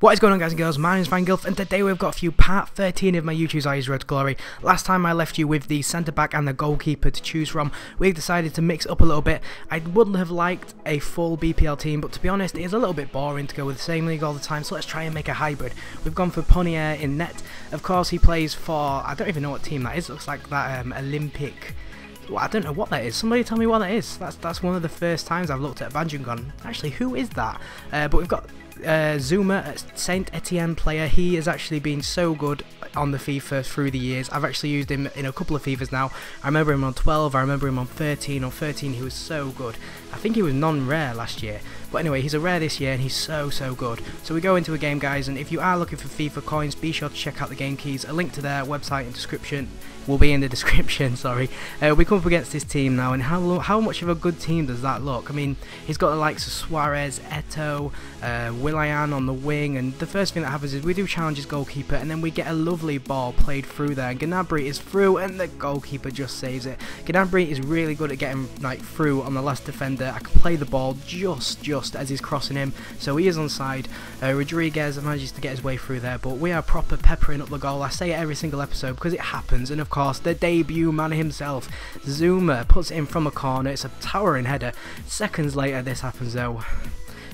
What is going on, guys and girls? My name is Vangilf, and today we've got a few part 13 of my YouTube's Eyes Road to Glory. Last time I left you with the centre back and the goalkeeper to choose from. We've decided to mix up a little bit. I would have liked a full BPL team, but to be honest, it is a little bit boring to go with the same league all the time, so let's try and make a hybrid. We've gone for Ponier in net. Of course, he plays for, I don't even know what team that is. It looks like that Olympic. Well, I don't know what that is. Somebody tell me what that is. That's one of the first times I've looked at Vanjungon. Actually, who is that? But we've got Zuma, Saint Etienne player. He has actually been so good on the FIFA through the years. I've actually used him in a couple of FIFAs now. I remember him on 12, I remember him on 13. On 13 he was so good. I think he was non-rare last year, but anyway, he's a rare this year and he's so good. So we go into a game, guys, and if you are looking for FIFA coins, be sure to check out the Game Keys. A link to their website and description will be in the description, sorry. We come up against this team now, and how much of a good team does that look? I mean, he's got the likes of Suarez, Eto'o, Willian on the wing, and the first thing that happens is we do challenge his goalkeeper, and then we get a lovely ball played through there, and Gnabry is through, and the goalkeeper just saves it. Gnabry is really good at getting like through on the last defender. I can play the ball just as he's crossing him, so he is onside. Rodriguez manages to get his way through there, but we are proper peppering up the goal. I say it every single episode because it happens, and of course the debut man himself, Zuma, puts it in from a corner. It's a towering header. Seconds later this happens though.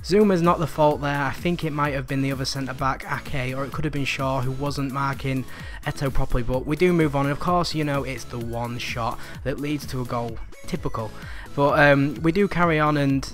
Zuma's not the fault there. I think it might have been the other centre-back, Ake, or it could have been Shaw, who wasn't marking Eto'o properly, but we do move on, and of course, you know, it's the one shot that leads to a goal. Typical. But we do carry on, and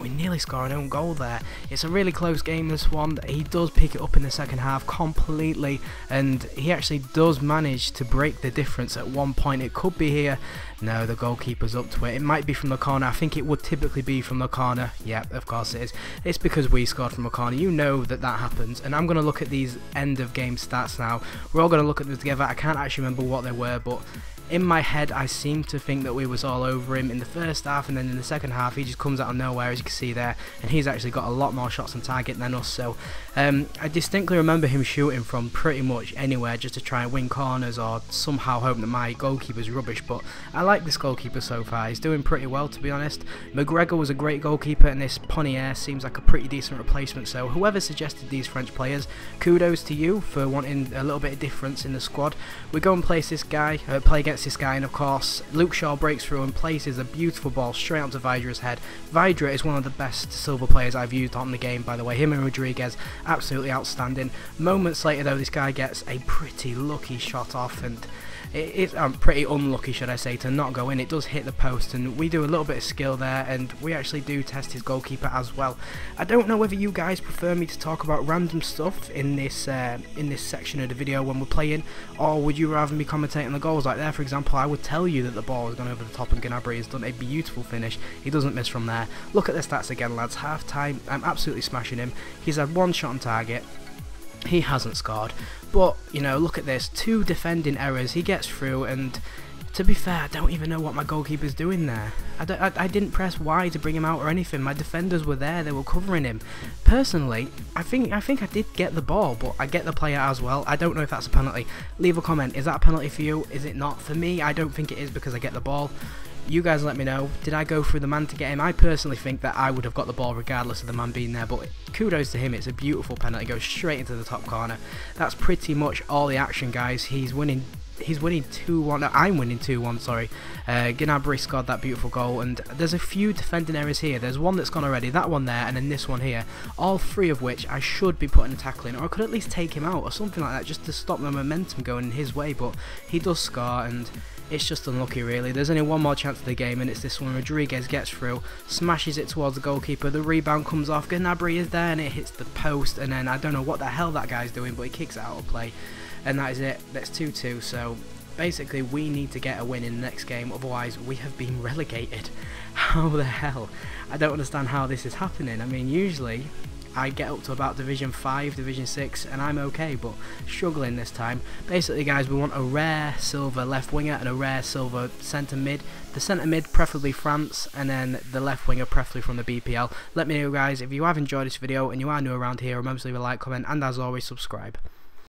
we nearly score our own goal there. It's a really close game, this one. He does pick it up in the second half completely, and he actually does manage to break the difference at one point. It could be here. No, the goalkeeper's up to it. It might be from the corner. I think it would typically be from the corner. Yeah, of course it is. It's because we scored from a corner. You know that happens. And I'm going to look at these end of game stats now. We're all going to look at them together. I can't actually remember what they were, but in my head, I seem to think that we was all over him in the first half, and then in the second half, he just comes out of nowhere, as you can see there, and he's actually got a lot more shots on target than us, so I distinctly remember him shooting from pretty much anywhere just to try and win corners or somehow hoping that my goalkeeper's rubbish, but I like this goalkeeper so far. He's doing pretty well, to be honest. McGregor was a great goalkeeper, and this Ponier seems like a pretty decent replacement, so whoever suggested these French players, kudos to you for wanting a little bit of difference in the squad. We go and place this guy, play against this guy, and of course Luke Shaw breaks through and places a beautiful ball straight onto Vydra's head. Vydra is one of the best silver players I've used on the game, by the way. Him and Rodriguez, absolutely outstanding. Moments later though, this guy gets a pretty lucky shot off, and it's pretty unlucky, should I say, to not go in. It does hit the post, and we do a little bit of skill there, and we actually do test his goalkeeper as well. I don't know whether you guys prefer me to talk about random stuff in this section of the video when we're playing, or would you rather me commentating the goals like there? For example, I would tell you that the ball has gone over the top, and Gnabry has done a beautiful finish. He doesn't miss from there. Look at the stats again, lads. Half time, I'm absolutely smashing him. He's had one shot on target. He hasn't scored, but you know, look at this, two defending errors, he gets through, and to be fair, I don't even know what my goalkeeper's doing there. I didn't press Y to bring him out or anything. My defenders were there, they were covering him. Personally, I think I did get the ball, but I get the player as well. I don't know if that's a penalty. Leave a comment, is that a penalty for you? Is it not? For me, I don't think it is because I get the ball. You guys let me know, did I go through the man to get him? I personally think that I would have got the ball regardless of the man being there, but kudos to him, it's a beautiful penalty, goes straight into the top corner. That's pretty much all the action, guys. He's winning 2-1, no, I'm winning 2-1, sorry. Gnabry scored that beautiful goal, and there's a few defending errors here. There's one that's gone already, that one there, and then this one here. All three of which I should be putting a tackle in, or I could at least take him out, or something like that, just to stop the momentum going his way, but he does score, and it's just unlucky, really. There's only one more chance of the game, and it's this one. Rodriguez gets through, smashes it towards the goalkeeper, the rebound comes off, Gnabry is there, and it hits the post, and then I don't know what the hell that guy's doing, but he kicks it out of play. And that is it, that's 2-2, so basically we need to get a win in the next game, otherwise we have been relegated. How the hell? I don't understand how this is happening. I mean, usually I get up to about Division 5, Division 6, and I'm okay, but struggling this time. Basically, guys, we want a rare silver left winger and a rare silver centre mid. The centre mid, preferably France, and then the left winger, preferably from the BPL. Let me know, guys, if you have enjoyed this video and you are new around here, remember to leave a like, comment, and as always, subscribe.